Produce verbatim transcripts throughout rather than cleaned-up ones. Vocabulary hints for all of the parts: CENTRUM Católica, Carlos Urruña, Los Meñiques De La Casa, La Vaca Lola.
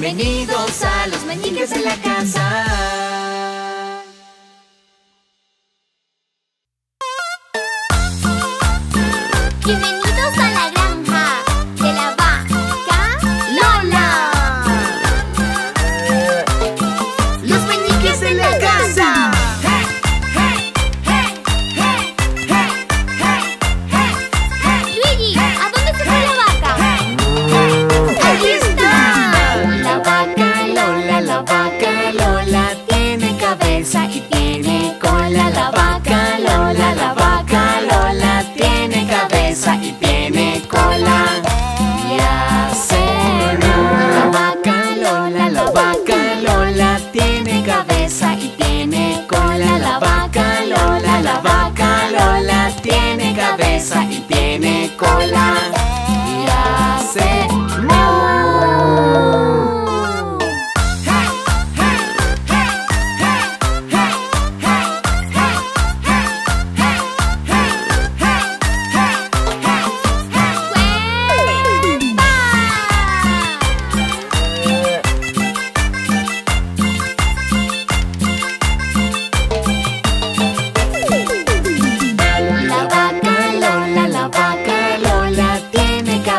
Bienvenidos a los meñiques de la casa. Bienvenidos a la granja de la vaca Lola. Los meñiques de la casa. Y tiene cola la vaca Lola, la vaca Lola tiene cabeza y tiene cola y hace ru. La vaca Lola, la vaca Lola tiene cabeza y tiene cola. La vaca Lola, la vaca Lola tiene cabeza y tiene cola y hace ru.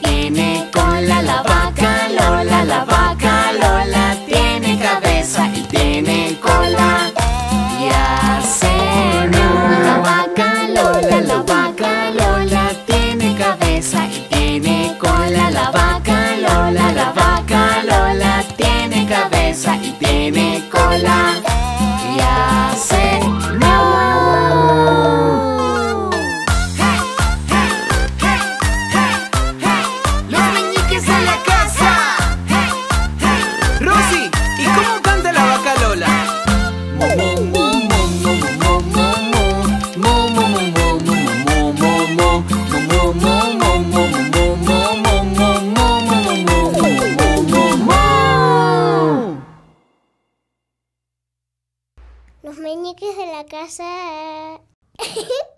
tiene cola la vaca Lola, la vaca Lola tiene cabeza y tiene cola y hace ru. La vaca Lola, la vaca Lola tiene cabeza y tiene cola. La vaca Lola, la vaca Lola tiene cabeza y tiene cola y hace ru. Los meñiques de la casa.